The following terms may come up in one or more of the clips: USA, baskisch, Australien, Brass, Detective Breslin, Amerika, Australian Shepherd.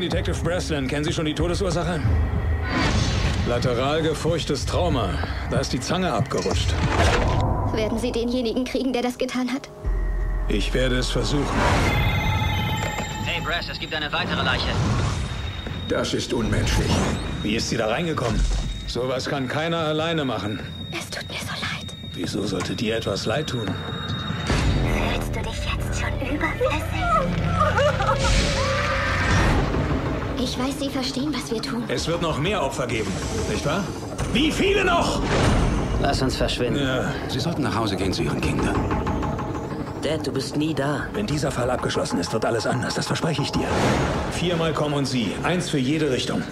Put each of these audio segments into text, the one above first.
bin Detective Breslin. Kennen Sie schon die Todesursache? Lateral gefurchtes Trauma. Da ist die Zange abgerutscht. Werden Sie denjenigen kriegen, der das getan hat? Ich werde es versuchen. Hey, Brass, es gibt eine weitere Leiche. Das ist unmenschlich. Wie ist sie da reingekommen? Sowas kann keiner alleine machen. Es tut mir so leid. Wieso sollte dir etwas leid tun? Fühlst du dich jetzt schon überflüssig? Ich weiß, Sie verstehen, was wir tun. Es wird noch mehr Opfer geben, nicht wahr? Wie viele noch? Lass uns verschwinden. Ja. Sie sollten nach Hause gehen zu Ihren Kindern. Dad, du bist nie da. Wenn dieser Fall abgeschlossen ist, wird alles anders. Das verspreche ich dir. 4-mal komm und sieh. 1 für jede Richtung.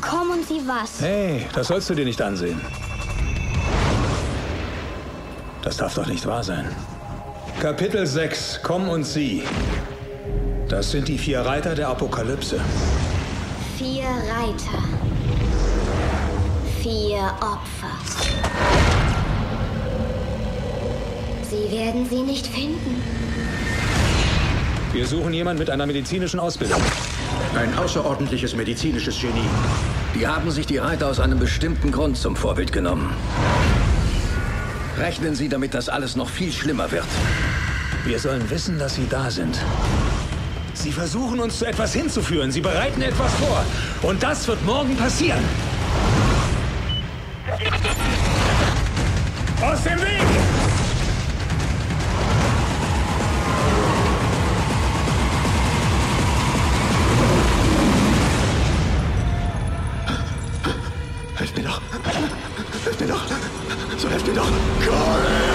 Komm und sieh was? Hey, das sollst du dir nicht ansehen. Das darf doch nicht wahr sein. Kapitel 6. Komm und sieh. Das sind die 4 Reiter der Apokalypse. 4 Reiter. 4 Opfer. Sie werden sie nicht finden. Wir suchen jemanden mit einer medizinischen Ausbildung. Ein außerordentliches medizinisches Genie. Die haben sich die Reiter aus einem bestimmten Grund zum Vorbild genommen. Rechnen Sie damit, dass alles noch viel schlimmer wird. Wir sollen wissen, dass sie da sind. Sie versuchen, uns zu etwas hinzuführen. Sie bereiten etwas vor. Und das wird morgen passieren. Aus dem Weg! Helft mir doch! Helft mir doch! So helft mir doch! Cool!